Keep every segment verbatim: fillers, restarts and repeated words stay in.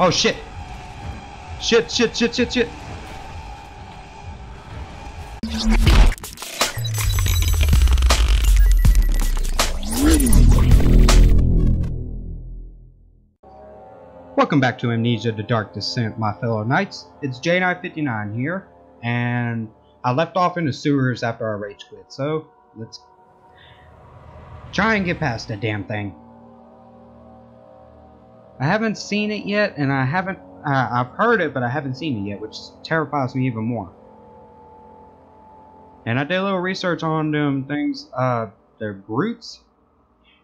Oh shit! Shit, shit, shit, shit, shit! Welcome back to Amnesia The Dark Descent, my fellow knights. It's J nine fifty-nine here, and I left off in the sewers after I rage quit, so let's try and get past that damn thing. I haven't seen it yet, and I haven't, uh, I've heard it, but I haven't seen it yet, which terrifies me even more. And I did a little research on them things, uh, they're brutes,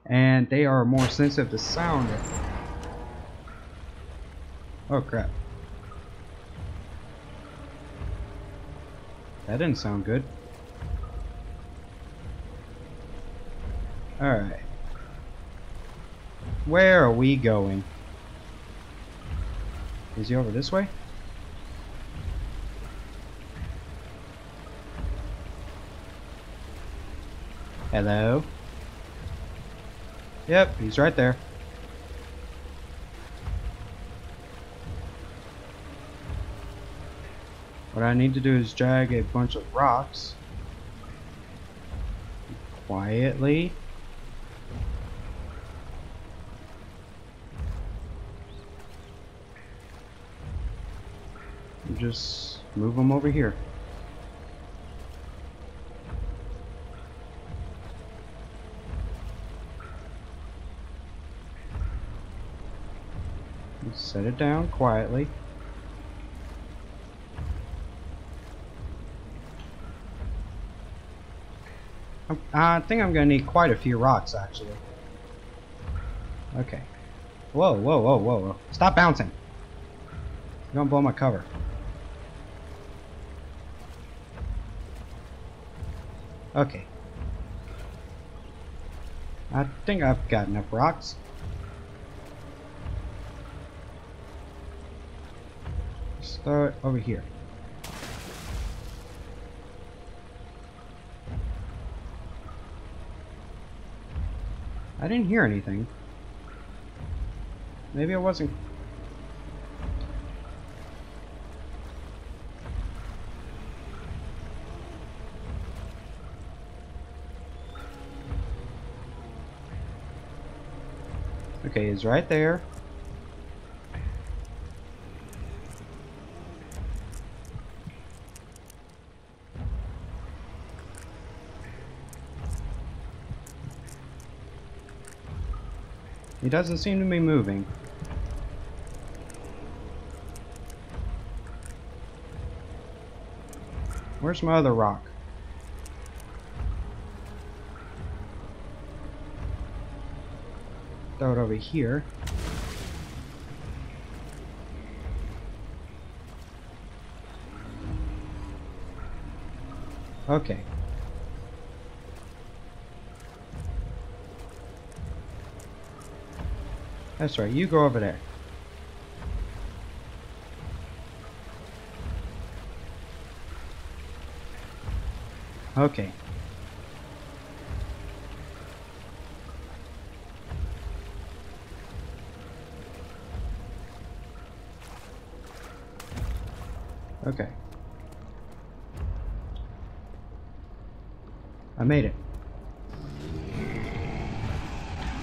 and they are more sensitive to sound. Oh crap. That didn't sound good. Alright. Where are we going? Is he over this way? Hello? Yep, he's right there. What I need to do is drag a bunch of rocks quietly. Just move them over here. Set it down quietly. I think I'm gonna need quite a few rocks actually. Okay. Whoa, whoa, whoa, whoa, whoa. Stop bouncing. You're gonna blow my cover. Okay. I think I've got enough rocks. Start over here. I didn't hear anything. Maybe I wasn't. Okay, he's right there. He doesn't seem to be moving. Where's my other rock? Throw it over here. Okay. That's right, you go over there. Okay. Okay. I made it.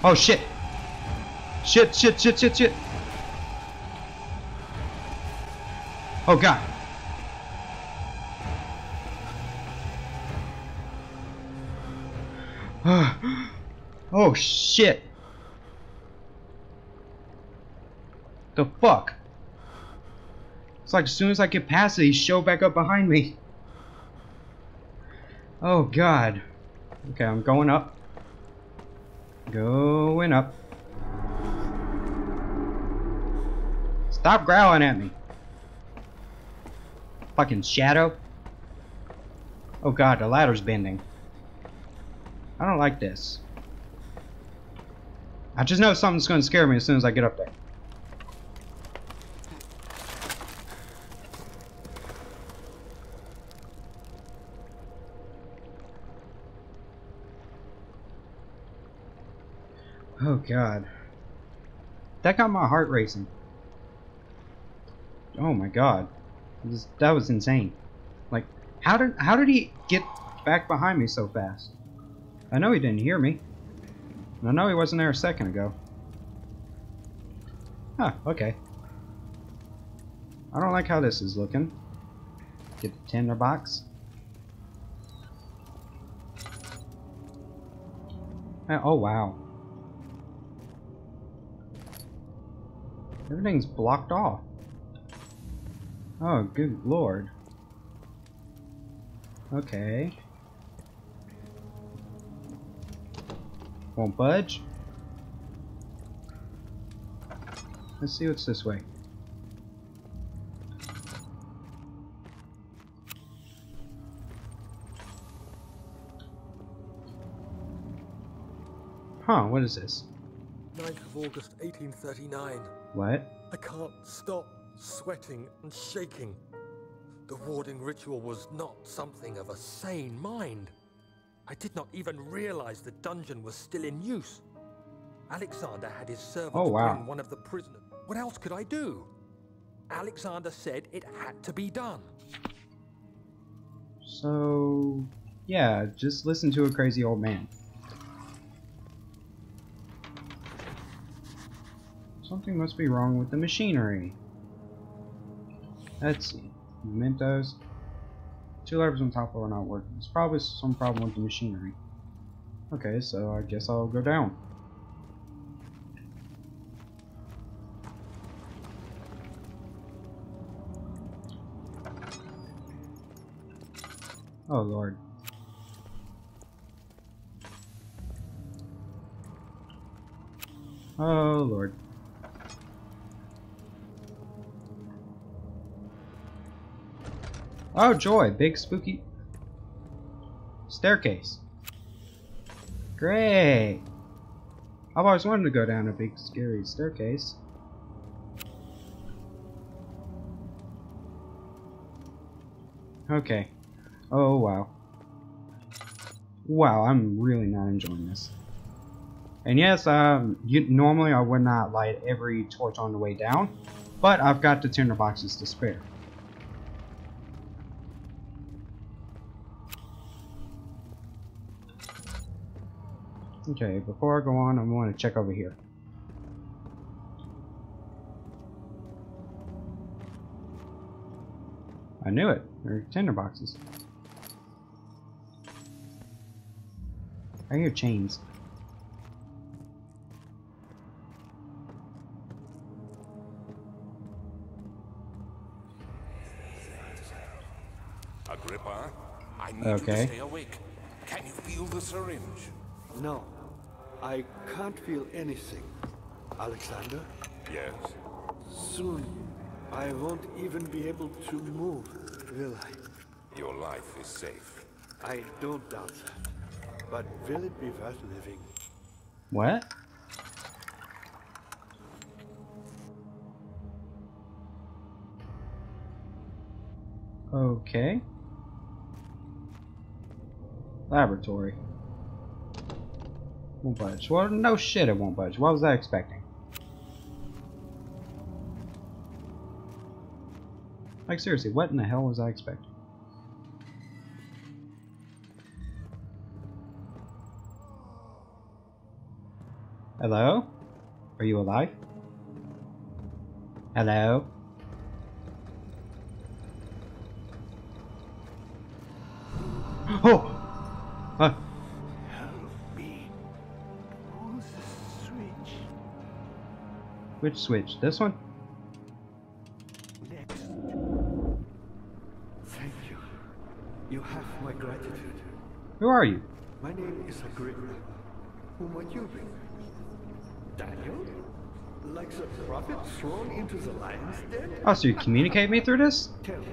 Oh shit! Shit, shit, shit, shit, shit. Oh god. Oh shit. The fuck? It's like as soon as I get past it, he showed back up behind me. Oh god. Okay, I'm going up. Going up. Stop growling at me. Fucking shadow. Oh god, the ladder's bending. I don't like this. I just know something's gonna scare me as soon as I get up there. Oh god. That got my heart racing. Oh my god, was, that was insane. Like, how did how did he get back behind me so fast? I know he didn't hear me. And I know he wasn't there a second ago. Huh, okay. I don't like how this is looking. Get the tinder box. Oh wow. Everything's blocked off. Oh, good lord. Okay. Won't budge. Let's see what's this way. Huh, what is this? ninth of August, eighteen thirty-nine. What? I can't stop sweating and shaking. The warding ritual was not something of a sane mind. I did not even realize the dungeon was still in use. Alexander had his servant oh, wow. bring one of the prisoners. What else could I do? Alexander said it had to be done. So, yeah, just listen to a crazy old man. Something must be wrong with the machinery. Let's see. Mementos. Two levers on top are not working. There's probably some problem with the machinery. Okay, so I guess I'll go down. Oh lord. Oh lord. Oh joy, big spooky staircase. Great. I've always wanted to go down a big scary staircase. Okay. Oh wow. Wow, I'm really not enjoying this. And yes, um you, normally I would not light every torch on the way down, but I've got the tinder boxes to spare. Okay, before I go on, I want to check over here. I knew it. There are tinder boxes. I hear chains. Agrippa, I need okay. you to stay awake. Can you feel the syringe? No. I can't feel anything. Alexander? Yes? Soon, I won't even be able to move, will I? Your life is safe. I don't doubt that. But will it be worth living? What? Okay. Laboratory. Won't budge. Well, no shit, it won't budge. What was I expecting? Like, seriously, what in the hell was I expecting? Hello? Are you alive? Hello? Oh! Uh. Which switch? This one? Next. Thank you. You have my gratitude. Who are you? My name is Agrippa. Whom are you bringing? Daniel? Like the prophet thrown into the lion's den? Oh, so you communicate me through this? Tell me,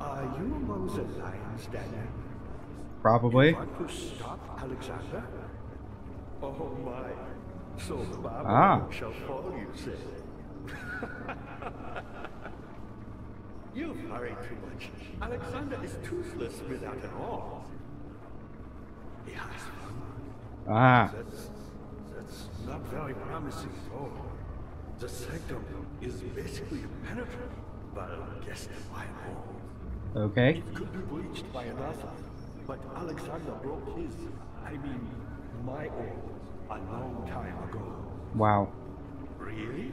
are you among the lions, Daniel? Probably. You want to stop Alexander? Oh my. So the Bible ah. shall follow you, said. You've hurried too much. Alexander is toothless without an awl. He has one. Ah. That's, that's not very promising at all. The sanctum is basically impenetrable. Okay. It could be breached by another, but Alexander broke his, I mean, my own, a long time ago. Wow. Really?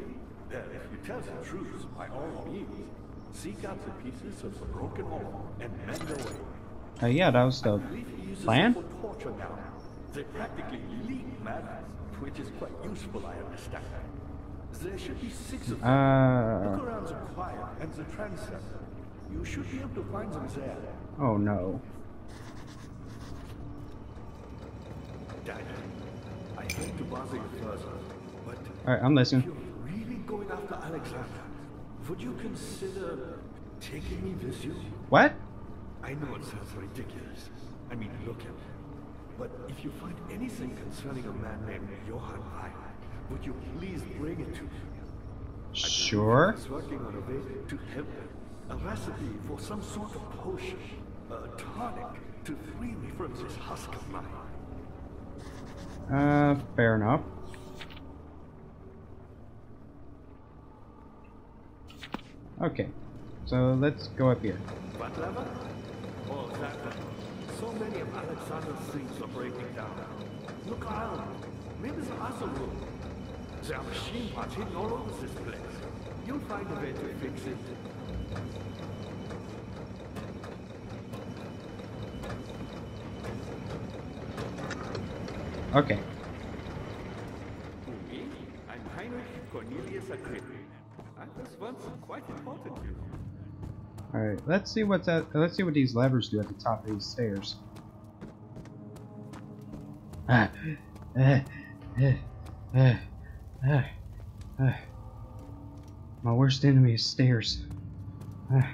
Then if you tell the truth, by all means, seek out the pieces of the broken wall and mend the way. Oh yeah, that was the plan? They practically leak madness, which is quite useful, I understand. There should be six of them. Uh... Look around the choir and the transept. You should be able to find them there. Oh no. Dad, I hate to bother you further, but alright, I'm listening. If you're really going after Alexander, would you consider taking me with you? What? I know it sounds ridiculous. I mean, look at it. But if you find anything concerning a man named Johan, would you please bring it to me? Sure. He's working on a way to help him. A recipe for some sort of potion, a tonic to free me from this husk of mine. Uh, fair enough. Okay, so let's go up here. Whatever? All that. So many of Alexander's things are breaking down. Look around. Maybe there's another room. There are machine parts hidden all over this place. You'll find a way to fix it. Okay. I'm Heinrich Cornelius Agrippa. I was once quite important. All right, let's see what's at, let's see what these levers do at the top of these stairs. Ah, ah, ah, ah, ah, ah. My worst enemy is stairs. Ah,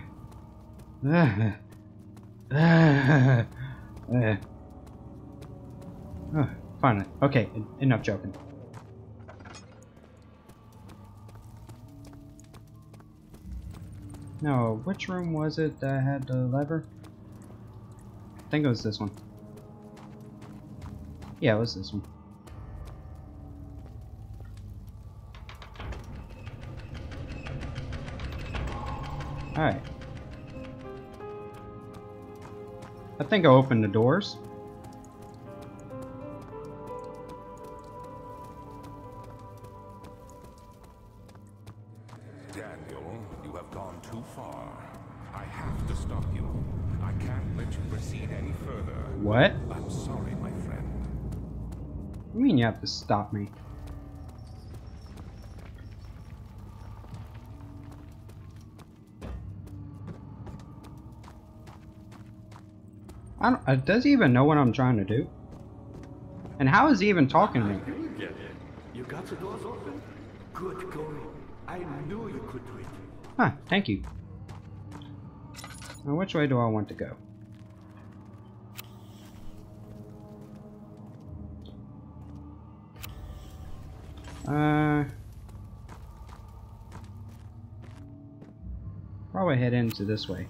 ah, ah, ah. Oh, finally. Okay, enough joking. No, which room was it that had the lever? I think it was this one. Yeah, it was this one. Alright. I think I opened the doors. Daniel, you have gone too far. I have to stop you. I can't let you proceed any further. What? I'm sorry, my friend. What do you mean you have to stop me? I don't, uh, does he even know what I'm trying to do? And how is he even talking to me? You get it. You got the doors open. Good going. I knew you could do it. Huh, thank you. Now which way do I want to go? Uh probably head into this way.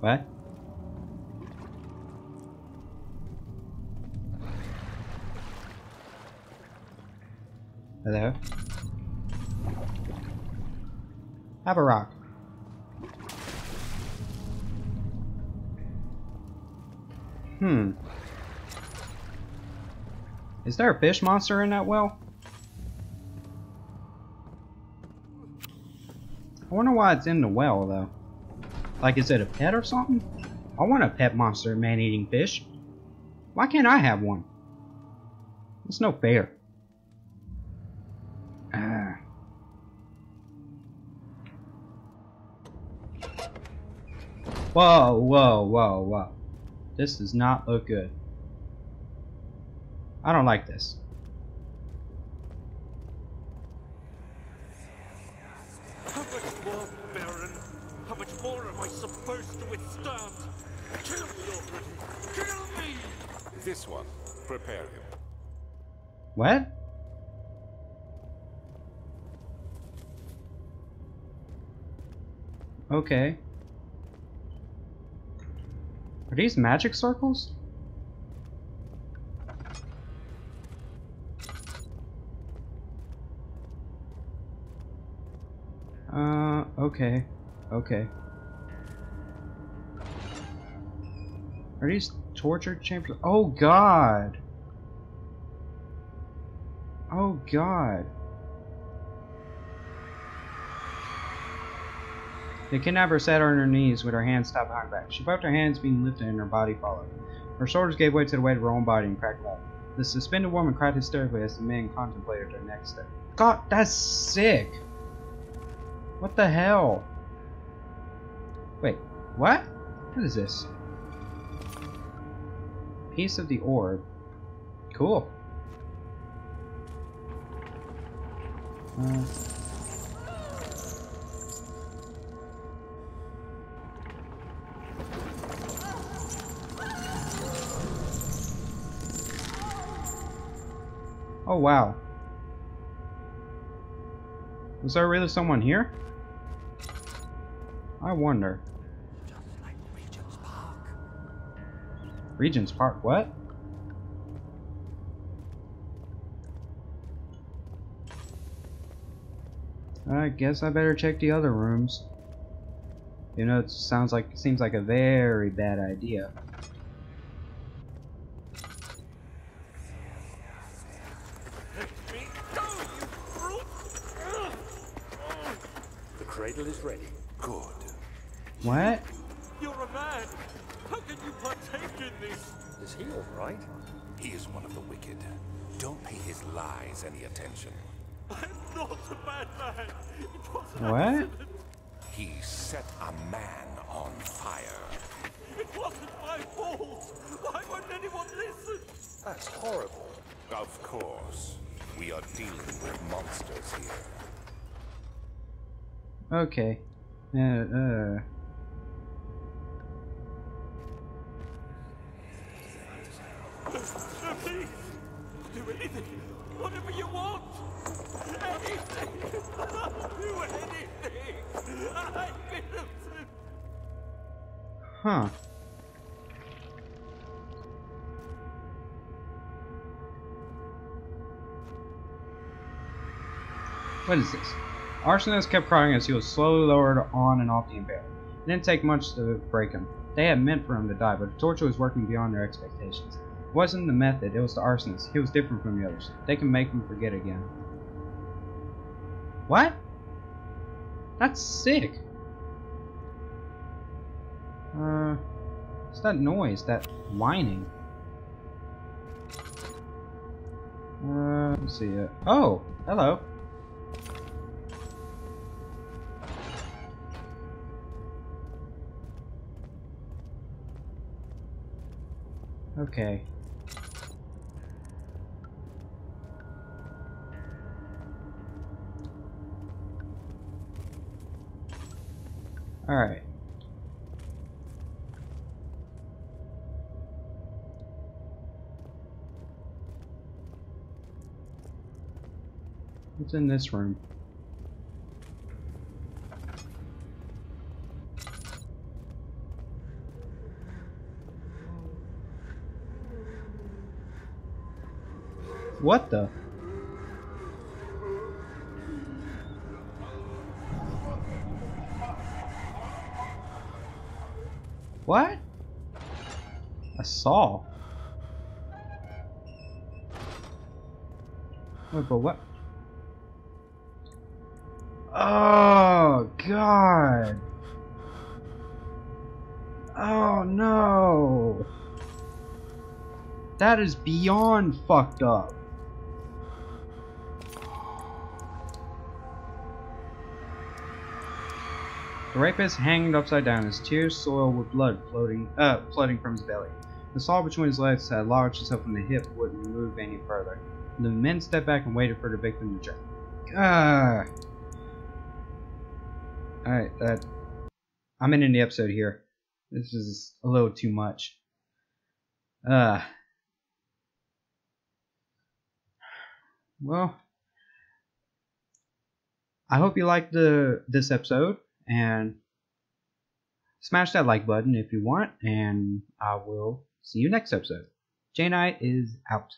What? Hello? Have a rock. Hmm. Is there a fish monster in that well? I wonder why it's in the well though. Like, is it a pet or something? I want a pet monster man-eating fish. Why can't I have one? It's no fair. Ah. Whoa, whoa, whoa, whoa. This does not look good. I don't like this. This one, prepare him. What? Okay. Are these magic circles? Uh, okay. Okay. Are these torture chambers? Oh god! Oh god! The kidnapper sat on her knees with her hands tied behind her back. She felt her hands being lifted and her body followed. Her shoulders gave way to the weight of her own body and cracked out. The suspended woman cried hysterically as the men contemplated their next step. God, that's sick! What the hell? Wait, what? What is this? Piece of the orb. Cool. Uh, Oh wow. Was there really someone here? I wonder. Just like Regent's Park. Regent's Park, what? I guess I better check the other rooms. You know, it sounds like it seems like a very bad idea. Is ready. Good. What? You're a man. How can you partake in this? Is he all right? He is one of the wicked. Don't pay his lies any attention. I'm not a bad man. It was an accident. What? He set a man on fire. It wasn't my fault. Why wouldn't anyone listen? That's horrible. Of course. We are dealing with monsters here. Okay. Uh, uh. Please, do anything. Whatever you want. Anything. Do anything. I'm innocent. Huh. What is this? Arsonist kept crying as he was slowly lowered on and off the impaler. It didn't take much to break him. They had meant for him to die, but the torture was working beyond their expectations. It wasn't the method, it was the arsonist. He was different from the others. They can make him forget again. What? That's sick. Uh, it's that noise, that whining. Uh, let's see it. Oh, hello. Okay. All right. What's in this room? What the? What? A saw? Wait, but what? Oh, God. Oh, no. That is beyond fucked up. The rapist hanging upside down, his tears soiled with blood floating, uh, flooding from his belly. The saw between his legs had lodged itself in the hip, wouldn't move any further. The men stepped back and waited for the victim to jump. Ah! Alright, uh, I'm ending the episode here. This is a little too much. Uh, well, I hope you liked the, this episode. And smash that like button if you want, and I will see you next episode. J Knight is out.